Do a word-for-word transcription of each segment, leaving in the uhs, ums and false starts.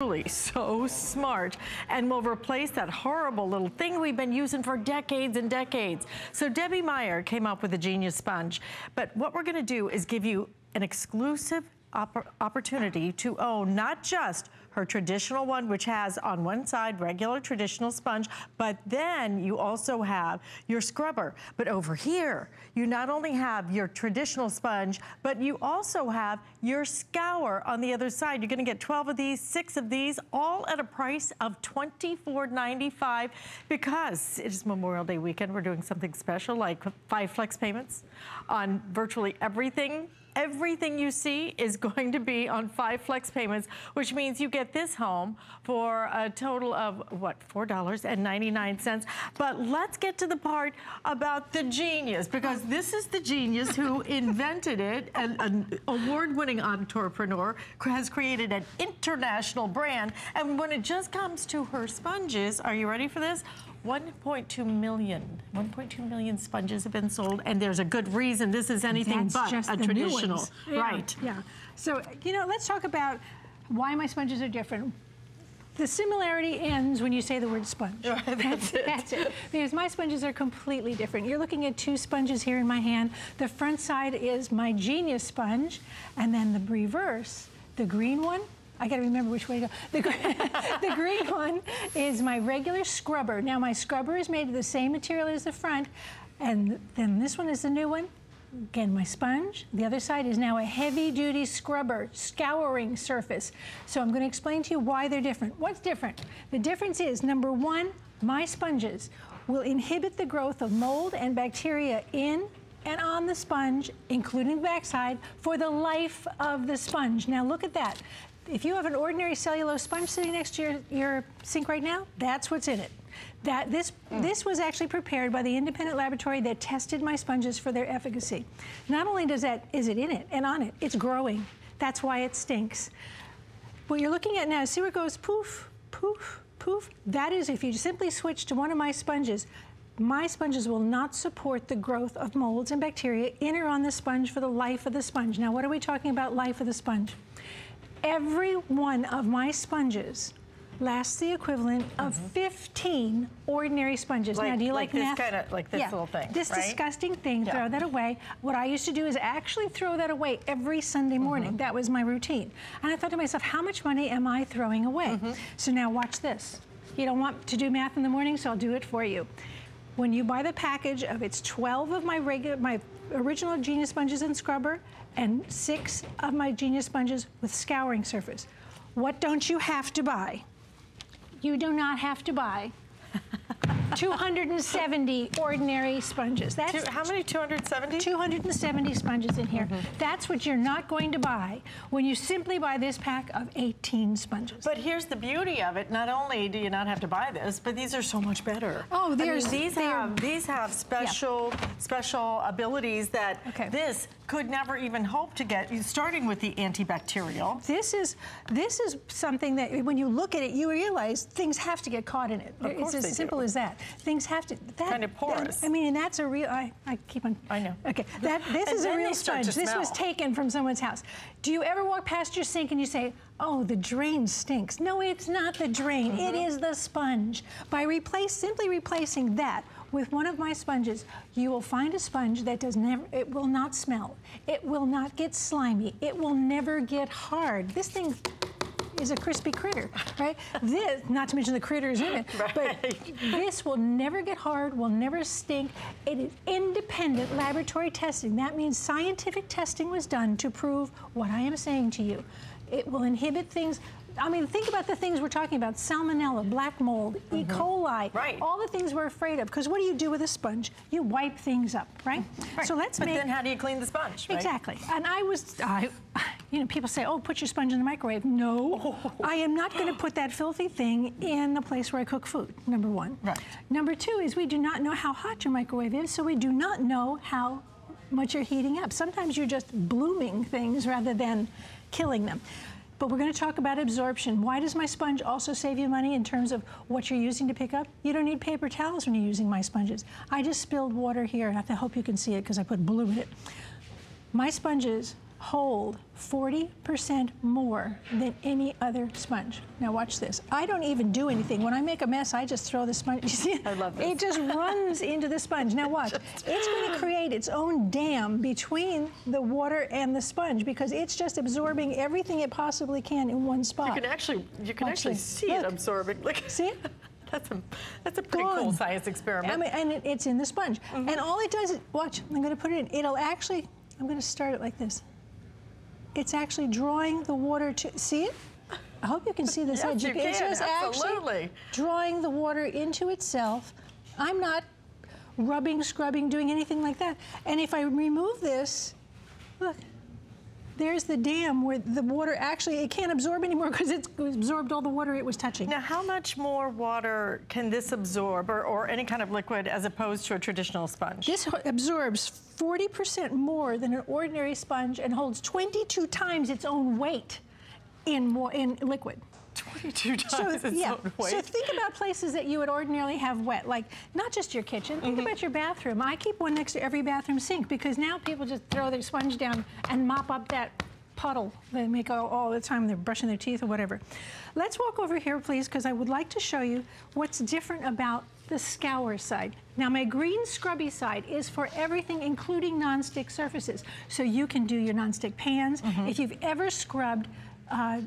Truly so smart, and will replace that horrible little thing we've been using for decades and decades. So Debbie Meyer came up with a Genius Sponge, but what we're going to do is give you an exclusive opp opportunity to own not just her traditional one, which has on one side regular traditional sponge, but then you also have your scrubber. But over here, you not only have your traditional sponge, but you also have your scour on the other side. You're gonna get twelve of these, six of these, all at a price of twenty-four ninety-five, because it is Memorial Day weekend. We're doing something special, like five flex payments on virtually everything. Everything you see is going to be on five flex payments, which means you get this home for a total of, what, four ninety-nine. But let's get to the part about the genius, because this is the genius who invented it, and an award-winning entrepreneur has created an international brand. And when it just comes to her sponges, are you ready for this? one point two million. one point two million sponges have been sold, and there's a good reason. This is anything but a traditional. Yeah. Right. Yeah. So, you know, let's talk about why my sponges are different. The similarity ends when you say the word sponge. Right, that's, that's it. That's it. Because my sponges are completely different. You're looking at two sponges here in my hand. The front side is my Genius Sponge, and then the reverse, the green one, I gotta remember which way to go. The, the green one is my regular scrubber. Now my scrubber is made of the same material as the front, and then this one is the new one. Again, my sponge. The other side is now a heavy-duty scrubber, scouring surface. So I'm gonna explain to you why they're different. What's different? The difference is, number one, my sponges will inhibit the growth of mold and bacteria in and on the sponge, including the backside, for the life of the sponge. Now look at that. If you have an ordinary cellulose sponge sitting next to your, your sink right now, that's what's in it. That this, mm. this was actually prepared by the independent laboratory that tested my sponges for their efficacy. Not only does that, is it in it and on it, it's growing. That's why it stinks. What you're looking at now, see where it goes poof, poof, poof? That is if you simply switch to one of my sponges. My sponges will not support the growth of molds and bacteria in or on the sponge for the life of the sponge. Now, what are we talking about life of the sponge? Every one of my sponges lasts the equivalent of mm-hmm. fifteen ordinary sponges. Like, now, do you like, like math? This kind of, like this yeah. little thing, This right? disgusting thing, yeah. throw that away. What I used to do is actually throw that away every Sunday morning. Mm-hmm. That was my routine. And I thought to myself, how much money am I throwing away? Mm-hmm. So now watch this. You don't want to do math in the morning, so I'll do it for you. When you buy the package of its twelve of my regular, my original Genius Sponges and Scrubber, and six of my Genius Sponges with scouring surface, what don't you have to buy? You do not have to buy two hundred seventy ordinary sponges. That's Two, how many, two hundred seventy? two hundred seventy sponges in here. Mm-hmm. That's what you're not going to buy when you simply buy this pack of eighteen sponges. But here's the beauty of it. Not only do you not have to buy this, but these are so much better. Oh, there's... I mean, these, have, these have special, yeah. special abilities that okay. this could never even hope to get, starting with the antibacterial. This is, this is something that when you look at it, you realize things have to get caught in it. Of it's as simple do. as that. Things have to that, kind of porous. That, I mean, and that's a real. I, I keep on. I know. Okay, that this is a real sponge. This was taken from someone's house. Do you ever walk past your sink and you say, "Oh, the drain stinks"? No, it's not the drain. Mm-hmm. It is the sponge. By replace simply replacing that with one of my sponges, you will find a sponge that does never. It will not smell. It will not get slimy. It will never get hard. This thing is a crispy critter, right? This, not to mention the critters in it, right. but this will never get hard, will never stink. It is independent laboratory testing. That means scientific testing was done to prove what I am saying to you. It will inhibit things. I mean, think about the things we're talking about. Salmonella, black mold, mm-hmm. E. coli, right. all the things we're afraid of. Because what do you do with a sponge? You wipe things up, right? right. So let's but make... But then how do you clean the sponge, right? Exactly. And I was... I, you know, people say, oh, put your sponge in the microwave. No, oh. I am not going to put that filthy thing in the place where I cook food, number one. Right. Number two is we do not know how hot your microwave is, so we do not know how much you're heating up. Sometimes you're just blooming things rather than killing them. But we're going to talk about absorption. Why does my sponge also save you money in terms of what you're using to pick up? You don't need paper towels when you're using my sponges. I just spilled water here, and I hope you can see it because I put blue in it. My sponges hold forty percent more than any other sponge. Now watch this. I don't even do anything. When I make a mess, I just throw the sponge. You see? I love this. It just runs into the sponge. Now watch. It's going to create its own dam between the water and the sponge because it's just absorbing everything it possibly can in one spot. You can actually, you can actually, actually see look. it absorbing. Look. See it? That's a, that's a pretty Gone. cool science experiment. I mean, and it, it's in the sponge. Mm-hmm. And all it does is, watch, I'm going to put it in. It'll actually, I'm going to start it like this. It's actually drawing the water to, see it? I hope you can see this yes, edge. You can, it's just absolutely. actually drawing the water into itself. I'm not rubbing, scrubbing, doing anything like that. And if I remove this, look. There's the dam where the water actually, it can't absorb anymore because it's absorbed all the water it was touching. Now, how much more water can this absorb or, or any kind of liquid as opposed to a traditional sponge? This absorbs forty percent more than an ordinary sponge and holds twenty-two times its own weight in, in liquid. twenty-two times so, its yeah. own weight. So think about places that you would ordinarily have wet, like not just your kitchen, mm-hmm. think about your bathroom. I keep one next to every bathroom sink because now people just throw their sponge down and mop up that puddle they make all, all the time, they're brushing their teeth or whatever. Let's walk over here, please, because I would like to show you what's different about the scour side. Now my green scrubby side is for everything including nonstick surfaces. So you can do your nonstick pans. Mm-hmm. If you've ever scrubbed Uh,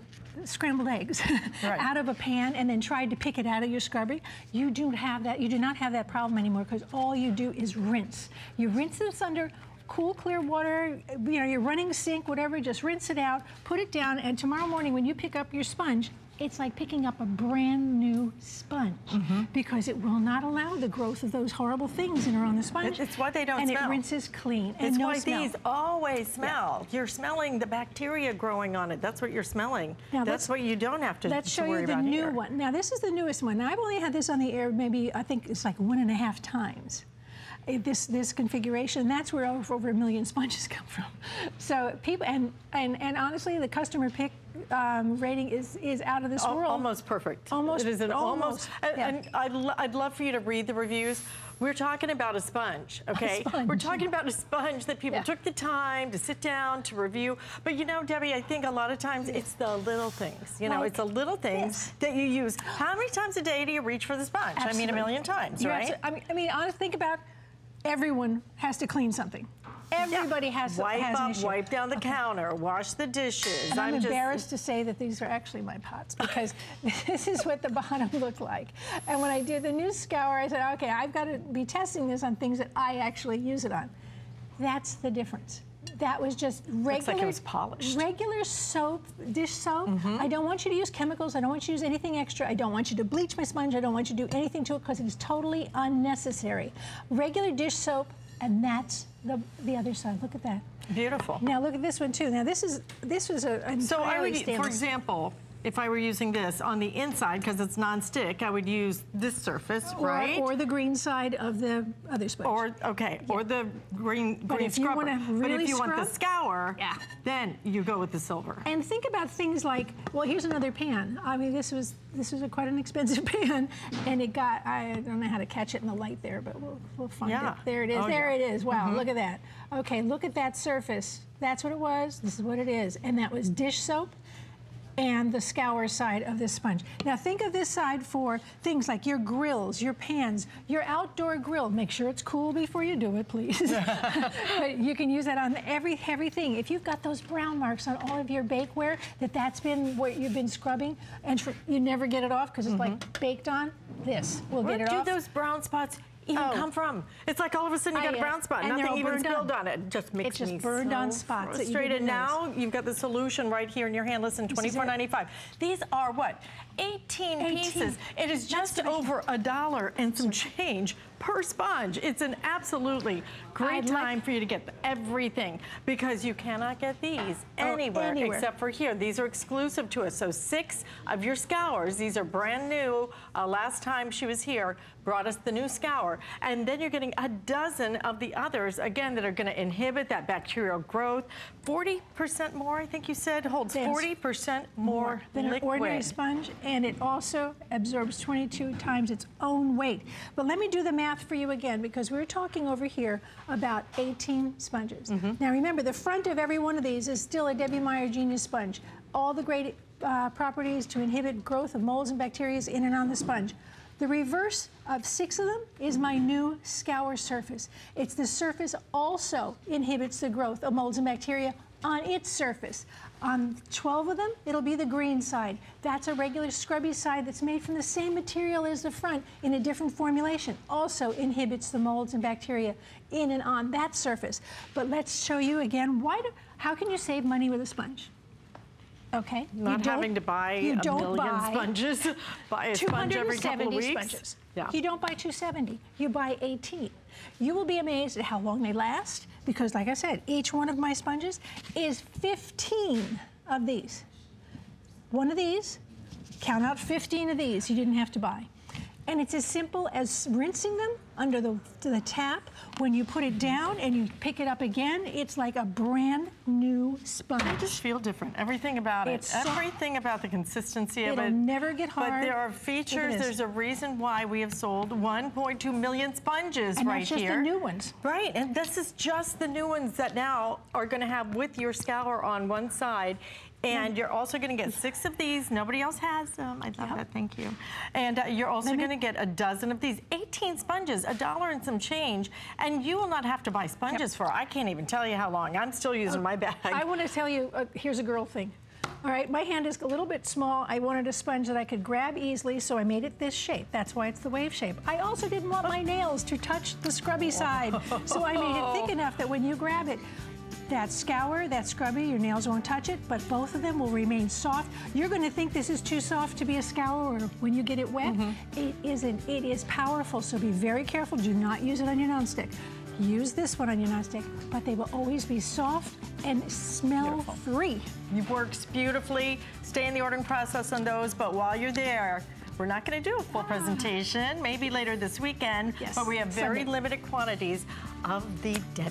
scrambled eggs right. out of a pan and then tried to pick it out of your scrubber, you do have that. You do not have that problem anymore because all you do is rinse. You rinse this under cool, clear water, you know, your running sink, whatever. Just rinse it out, put it down, and tomorrow morning when you pick up your sponge, it's like picking up a brand new sponge mm-hmm. because it will not allow the growth of those horrible things that are on the sponge. It's why they don't and smell. And it rinses clean. And it's no why smell. these always smell. Yeah. You're smelling the bacteria growing on it. That's what you're smelling. Now that's what you don't have to worry about. Let's show you the new here. one. Now this is the newest one. Now, I've only had this on the air maybe, I think it's like one and a half times. This this configuration, that's where over, over a million sponges come from. So people and and and honestly, the customer pick um, rating is is out of this Al world. Almost perfect. Almost. It is an almost. almost and, yeah. and I'd lo I'd love for you to read the reviews. We're talking about a sponge, okay? A sponge. We're talking about a sponge that people yeah. took the time to sit down to review. But you know, Debbie, I think a lot of times yeah. it's the little things. You like know, it's the little things this. that you use. How many times a day do you reach for the sponge? Absolutely. I mean, a million times, You're right? I mean, I mean, honestly, think about. Everyone has to clean something. Everybody yeah. has to wipe has up, wipe down the okay. counter, wash the dishes. And I'm, I'm embarrassed just... to say that these are actually my pots because this is what the bottom looked like. And when I did the new scour, I said, okay, I've got to be testing this on things that I actually use it on. That's the difference. That was just regular, looks like it was polished. regular soap, dish soap. Mm-hmm. I don't want you to use chemicals. I don't want you to use anything extra. I don't want you to bleach my sponge. I don't want you to do anything to it because it's totally unnecessary. Regular dish soap, and that's the the other side. Look at that. Beautiful. Now look at this one too. Now this is this was a entirely so I would, for example. If I were using this on the inside, because it's non-stick, I would use this surface, or, right? Or the green side of the other sponge. Or, okay, yeah. or the green, green but if scrubber. You really but if you scrub, want the scour, yeah. then you go with the silver. And think about things like, well, here's another pan. I mean, this was this was a, quite an expensive pan, and it got, I don't know how to catch it in the light there, but we'll, we'll find yeah. it. There it is, oh, there yeah. it is. Wow, mm-hmm. look at that. Okay, look at that surface. That's what it was, this is what it is. And that was dish soap and the scour side of this sponge. Now think of this side for things like your grills, your pans, your outdoor grill. Make sure it's cool before you do it, please. But you can use that on every heavy thing. If you've got those brown marks on all of your bakeware, that that's been what you've been scrubbing, and for, you never get it off because it's mm-hmm. like baked on, this will Where get it do off. do those brown spots even oh. come from? It's like all of a sudden you got I, a brown spot, and nothing even spilled on it. Just makes it just me burned so on spots. Straight in now, you've got the solution right here in your hand. Listen, twenty-four ninety-five. These are what? eighteen, eighteen pieces. It is just That's over a dollar and some change per sponge. It's an absolutely great I'd time like for you to get everything because you cannot get these anywhere, anywhere except for here. These are exclusive to us. So six of your scours, these are brand new. Uh, last time she was here, brought us the new scour. and then you're getting a dozen of the others, again, that are going to inhibit that bacterial growth. forty percent more, I think you said, holds forty percent more than an ordinary sponge, and it also absorbs twenty-two times its own weight. But let me do the math for you again, because we were talking over here about eighteen sponges. Mm-hmm. Now remember, the front of every one of these is still a Debbie Meyer Genius Sponge. All the great uh, properties to inhibit growth of molds and bacteria in and on the sponge. The reverse of six of them is my new scour surface. It's the surface also inhibits the growth of molds and bacteria on its surface. On twelve of them, it'll be the green side. That's a regular scrubby side that's made from the same material as the front in a different formulation. Also inhibits the molds and bacteria in and on that surface. But let's show you again, why do, how can you save money with a sponge? Okay. Not having to buy a million sponges. Buy a sponge every couple of weeks. Sponges. Yeah. You don't buy two seventy. You buy eighteen. You will be amazed at how long they last because, like I said, each one of my sponges is fifteen of these. One of these, count out fifteen of these you didn't have to buy. And it's as simple as rinsing them under the, the tap. When you put it down and you pick it up again, it's like a brand new sponge. I just feel different. Everything about it. It's everything so, about the consistency of it. It'll never get hard. But there are features. There's a reason why we have sold one point two million sponges and right that's just here. The new ones. Right. And this is just the new ones that now are going to have with your scour on one side. And you're also going to get six of these. Nobody else has them. I love yep. that. Thank you. And uh, you're also going to get a dozen of these. eighteen sponges, a dollar and some change. And you will not have to buy sponges yep. for, I can't even tell you how long. I'm still using uh, my bag. I want to tell you, uh, here's a girl thing. All right, my hand is a little bit small. I wanted a sponge that I could grab easily, so I made it this shape. That's why it's the wave shape. I also didn't want my nails to touch the scrubby side, so I made it thick enough that when you grab it, that scour, that scrubby, your nails won't touch it, but both of them will remain soft. You're going to think this is too soft to be a scour when you get it wet. Mm-hmm. It isn't. It is powerful, so be very careful. Do not use it on your nonstick. Use this one on your nonstick, but they will always be soft and smell-free. It works beautifully. Stay in the ordering process on those, but while you're there, we're not going to do a full ah. presentation, maybe later this weekend, yes. but we have very Sunday. limited quantities of the Debbie